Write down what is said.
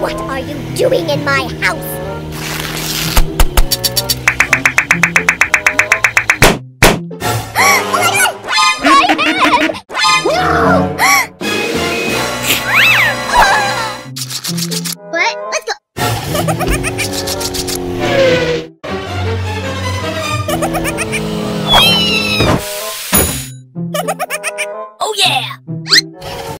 What are you doing in my house?